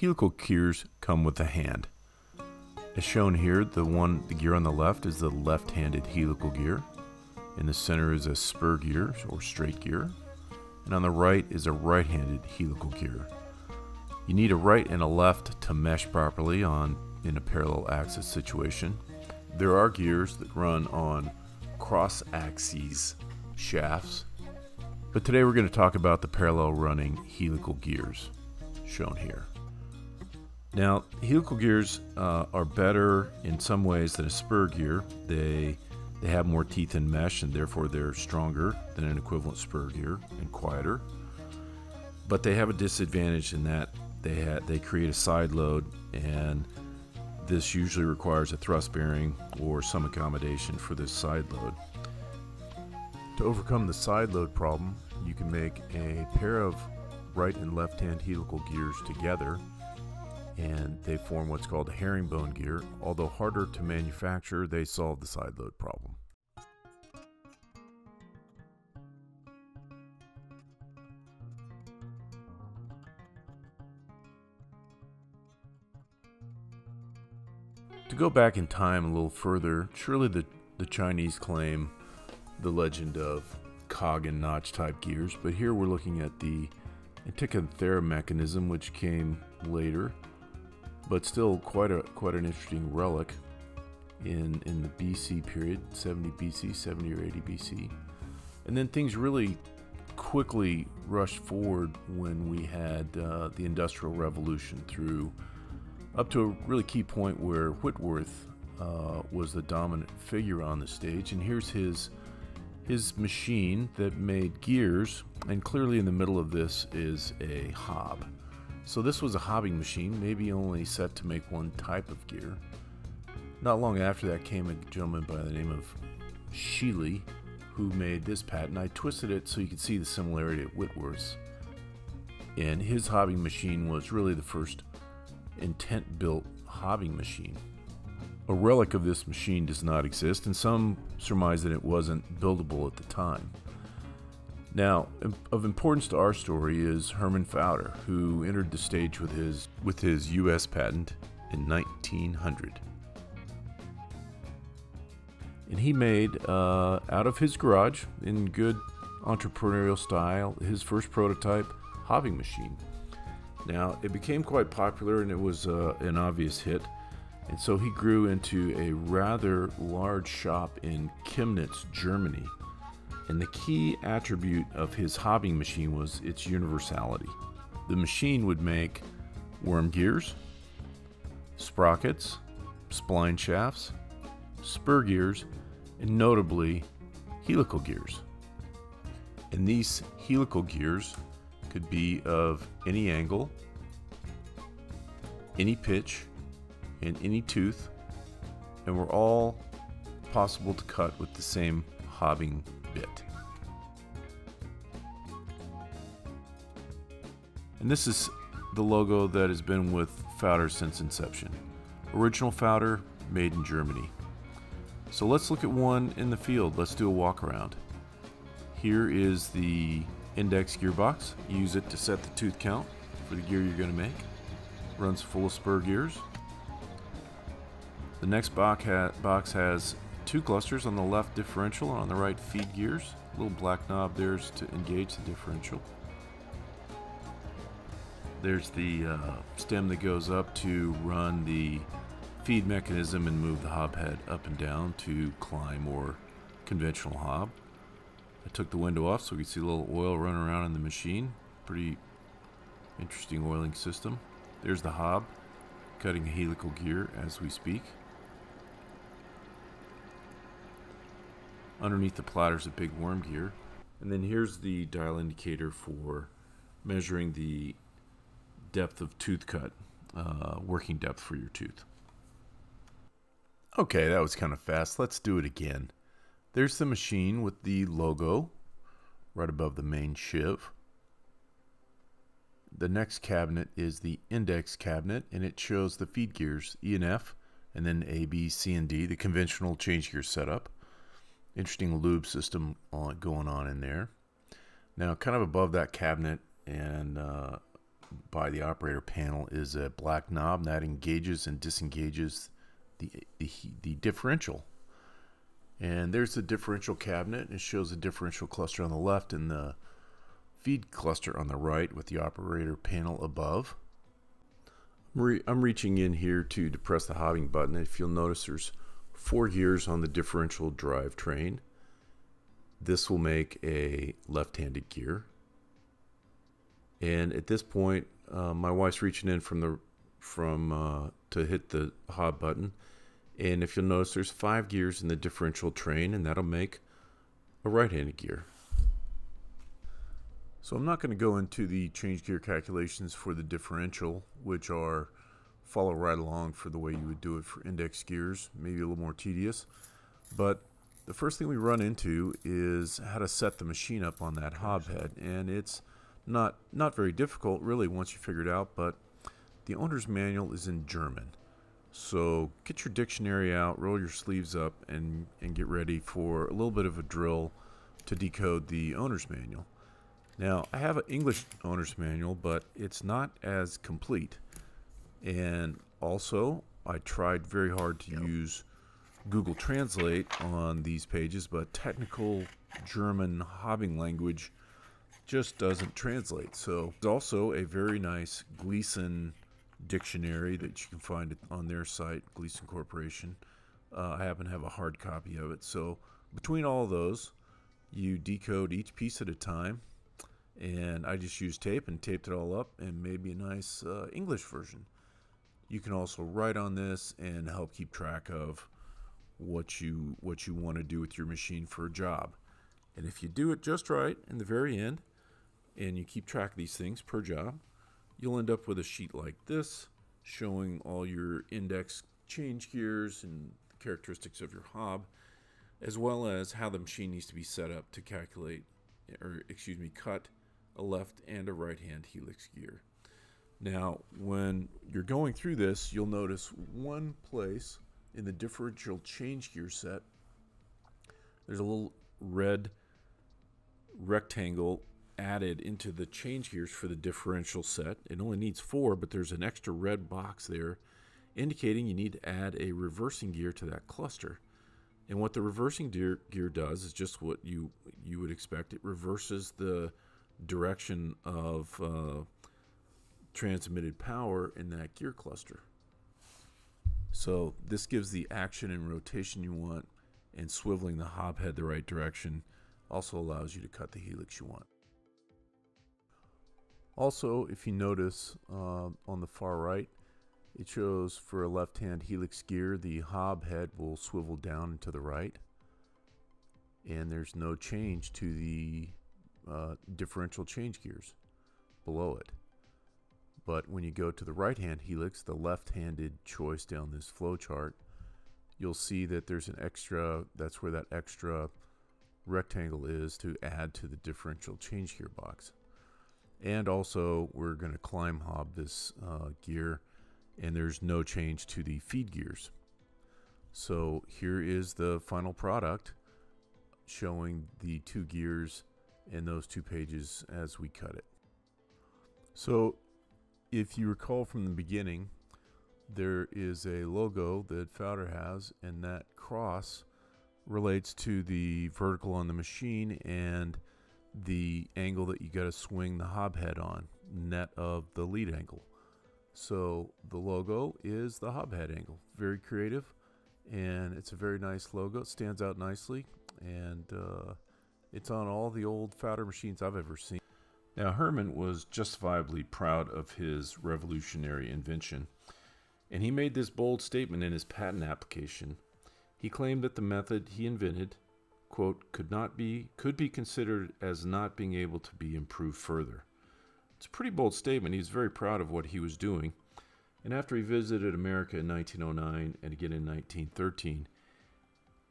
helical gears come with a hand. As shown here, the gear on the left is the left-handed helical gear. In the center is a spur gear or straight gear. And on the right is a right-handed helical gear. You need a right and a left to mesh properly in a parallel axis situation. There are gears that run on cross-axis shafts, but today we're going to talk about the parallel running helical gears shown here. Now, helical gears are better in some ways than a spur gear. They have more teeth and mesh, and therefore they're stronger than an equivalent spur gear and quieter. But they have a disadvantage in that they create a side load, and this usually requires a thrust bearing or some accommodation for this side load. To overcome the side load problem, you can make a pair of right and left hand helical gears together, and they form what's called a herringbone gear. Although harder to manufacture, they solve the side load problem. To go back in time a little further, surely the Chinese claim the legend of cog and notch type gears, but here we're looking at the Antikythera mechanism, which came later, but still quite an interesting relic in the BC period, 70 BC, 70 or 80 BC. And then things really quickly rushed forward when we had the Industrial Revolution through up to a really key point where Whitworth was the dominant figure on the stage. And here's his machine that made gears, and clearly in the middle of this is a hob. So this was a hobbing machine, maybe only set to make one type of gear. Not long after that came a gentleman by the name of Schiele, who made this patent. I twisted it so you could see the similarity at Whitworth's. And his hobbing machine was really the first intent-built hobbing machine. A relic of this machine does not exist, and some surmise that it wasn't buildable at the time. Now, of importance to our story is Hermann Pfauter, who entered the stage with his U.S. patent in 1900. And he made, out of his garage, in good entrepreneurial style, his first prototype hobbing machine. Now, it became quite popular, and it was an obvious hit, and so he grew into a rather large shop in Chemnitz, Germany. And the key attribute of his hobbing machine was its universality. The machine would make worm gears, sprockets, spline shafts, spur gears, and notably helical gears. And these helical gears could be of any angle, any pitch, and any tooth, and were all possible to cut with the same hobbing bit. And this is the logo that has been with Pfauter since inception. Original Pfauter, made in Germany. So let's look at one in the field. Let's do a walk around. Here is the index gearbox. Use it to set the tooth count for the gear you're going to make. Runs full of spur gears. The next box has two clusters, on the left differential and on the right feed gears. A little black knob there is to engage the differential. There's the stem that goes up to run the feed mechanism and move the hob head up and down to climb or conventional hob. I took the window off so we could see a little oil running around in the machine. Pretty interesting oiling system. There's the hob, cutting a helical gear as we speak. Underneath the platter is a big worm gear. And then here's the dial indicator for measuring the depth of tooth cut, working depth for your tooth. Okay, that was kind of fast. Let's do it again. There's the machine with the logo right above the main shiv. The next cabinet is the index cabinet, and it shows the feed gears E and F, and then A, B, C, and D, the conventional change gear setup. Interesting lube system going on in there. Now, kind of above that cabinet and by the operator panel is a black knob that engages and disengages the differential. And there's the differential cabinet. It shows the differential cluster on the left and the feed cluster on the right with the operator panel above. I'm reaching in here to depress the hobbing button. If you'll notice, there's 4 gears on the differential drivetrain. This will make a left-handed gear. And at this point, my wife's reaching in to hit the hob button. And if you'll notice, there's 5 gears in the differential train, and that'll make a right-handed gear. So I'm not going to go into the change gear calculations for the differential, which are follow right along for the way you would do it for index gears, maybe a little more tedious. But the first thing we run into is how to set the machine up on that hob head. And it's not very difficult, really, once you figure it out, but the owner's manual is in German. So get your dictionary out, roll your sleeves up, and get ready for a little bit of a drill to decode the owner's manual. Now, I have an English owner's manual, but it's not as complete. And also, I tried very hard to use Google Translate on these pages, but technical German hobbing language just doesn't translate. So there's also a very nice Gleason dictionary that you can find on their site, Gleason Corporation. I happen to have a hard copy of it. So between all those, you decode each piece at a time. And I just used tape and taped it all up and maybe a nice English version. You can also write on this and help keep track of what you want to do with your machine for a job. And if you do it just right in the very end and you keep track of these things per job, you'll end up with a sheet like this showing all your index change gears and the characteristics of your hob, as well as how the machine needs to be set up to cut a left and a right hand helix gear. Now, when you're going through this, you'll notice one place in the differential change gear set, there's a little red rectangle added into the change gears for the differential set. It only needs 4, but there's an extra red box there indicating you need to add a reversing gear to that cluster. And what the reversing gear does is just what you would expect. It reverses the direction of transmitted power in that gear cluster. So this gives the action and rotation you want, and swiveling the hob head the right direction also allows you to cut the helix you want. Also, if you notice on the far right, it shows for a left-hand helix gear, the hob head will swivel down and to the right. And there's no change to the differential change gears below it. But when you go to the right-hand helix, the left-handed choice down this flowchart, you'll see that there's an extra, that's where that extra rectangle is to add to the differential change gear box. And also, we're going to climb hob this gear. And there's no change to the feed gears. So here is the final product showing the 2 gears and those 2 pages as we cut it. So if you recall from the beginning, there is a logo that Pfauter has, and that cross relates to the vertical on the machine and the angle that you got to swing the hob head on, net of the lead angle. So the logo is the hob head angle. Very creative, and it's a very nice logo. It stands out nicely, and it's on all the old Pfauter machines I've ever seen. Now, Hermann was justifiably proud of his revolutionary invention, and he made this bold statement in his patent application. He claimed that the method he invented, quote, could be considered as not being able to be improved further. It's a pretty bold statement. He was very proud of what he was doing. And after he visited America in 1909 and again in 1913,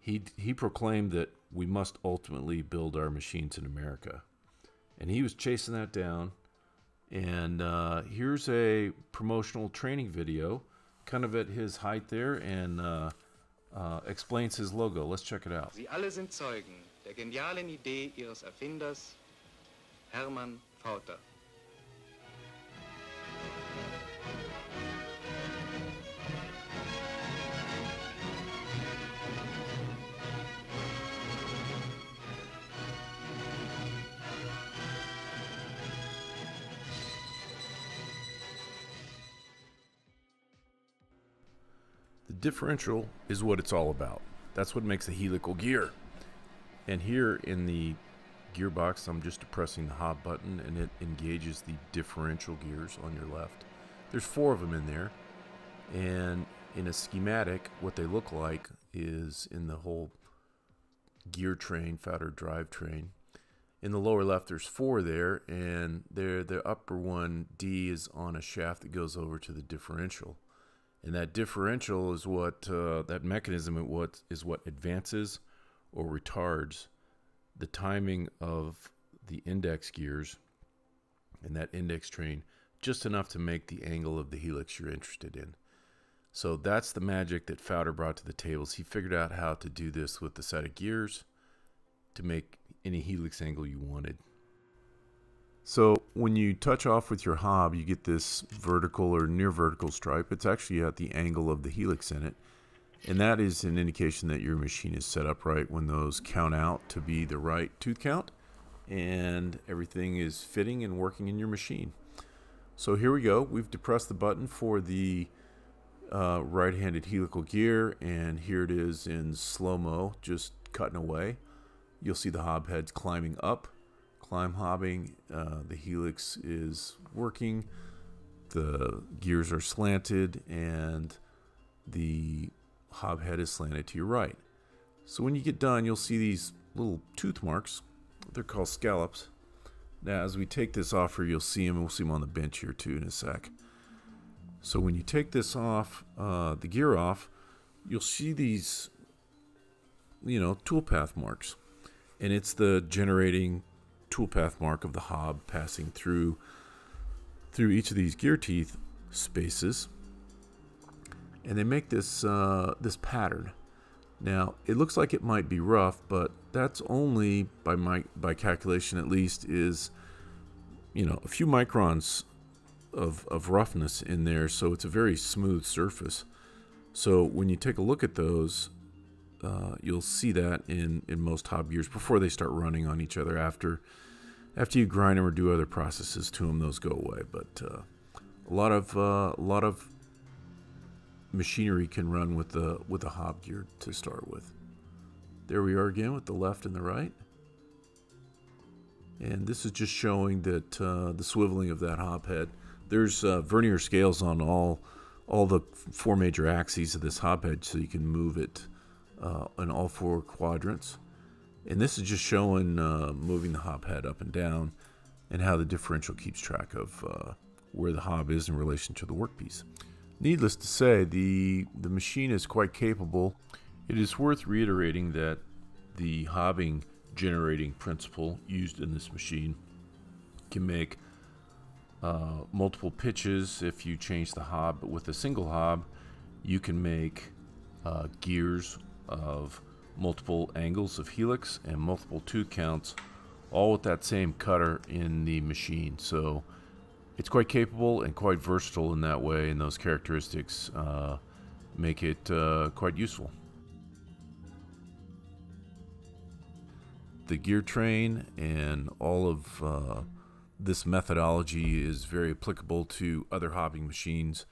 he proclaimed that we must ultimately build our machines in America. And he was chasing that down. And here's a promotional training video, kind of at his height there, and explains his logo. Let's check it out. Sie alle sind Zeugen der genialen Idee ihres Erfinders, Hermann Pfauter. differential is what it's all about. That's what makes a helical gear. And here in the gearbox, I'm just depressing the hop button and it engages the differential gears on your left. There's four of them in there, and in a schematic what they look like is in the whole gear train, Pfauter drivetrain. In the lower left there's four there, and the upper one, D, is on a shaft that goes over to the differential. And that differential is what, that mechanism is what advances or retards the timing of the index gears and that index train just enough to make the angle of the helix you're interested in. So that's the magic that Pfauter brought to the tables. He figured out how to do this with the set of gears to make any helix angle you wanted. So when you touch off with your hob, you get this vertical or near vertical stripe. It's actually at the angle of the helix in it. And that is an indication that your machine is set up right when those count out to be the right tooth count and everything is fitting and working in your machine. So here we go. We've depressed the button for the right-handed helical gear, and here it is in slow-mo, just cutting away. You'll see the hob heads climbing up, climb hobbing. The helix is working. The gears are slanted, and the hob head is slanted to your right. So when you get done, you'll see these little tooth marks. They're called scallops. Now, as we take this off here, you'll see them, and we'll see them on the bench here too in a sec. So when you take this off, the gear off, you'll see these, you know, toolpath marks. And it's the generating toolpath mark of the hob passing through each of these gear teeth spaces. And they make this this pattern. Now it looks like it might be rough, but that's only by calculation at least is, you know, a few microns of roughness in there. So it's a very smooth surface. So when you take a look at those, you'll see that in most hob gears before they start running on each other. After you grind them or do other processes to them, those go away. But a lot of machinery can run with a hob gear to start with. There we are again with the left and the right, and this is just showing that the swiveling of that hob head. There's vernier scales on all the four major axes of this hob head, so you can move it in all four quadrants. And this is just showing moving the hob head up and down, and how the differential keeps track of where the hob is in relation to the workpiece. Needless to say, the machine is quite capable. It is worth reiterating that the hobbing generating principle used in this machine can make multiple pitches if you change the hob, but with a single hob you can make gears of multiple angles of helix and multiple tooth counts, all with that same cutter in the machine. So it's quite capable and quite versatile in that way, and those characteristics make it quite useful. The gear train and all of this methodology is very applicable to other hobbing machines.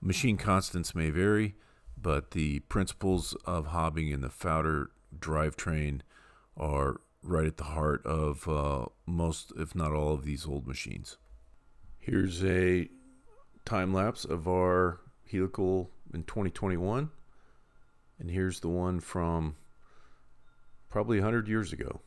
Machine constants may vary, but the principles of hobbing in the Pfauter drivetrain are right at the heart of most, if not all, of these old machines. Here's a time lapse of our helical in 2021, and here's the one from probably 100 years ago.